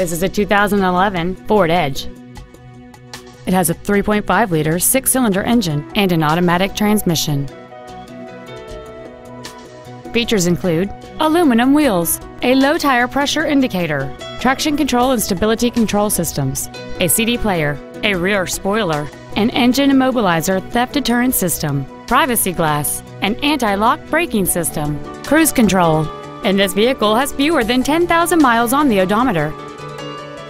This is a 2011 Ford Edge. It has a 3.5-liter six-cylinder engine and an automatic transmission. Features include aluminum wheels, a low tire pressure indicator, traction control and stability control systems, a CD player, a rear spoiler, an engine immobilizer theft deterrent system, privacy glass, an anti-lock braking system, cruise control, and this vehicle has fewer than 10,000 miles on the odometer.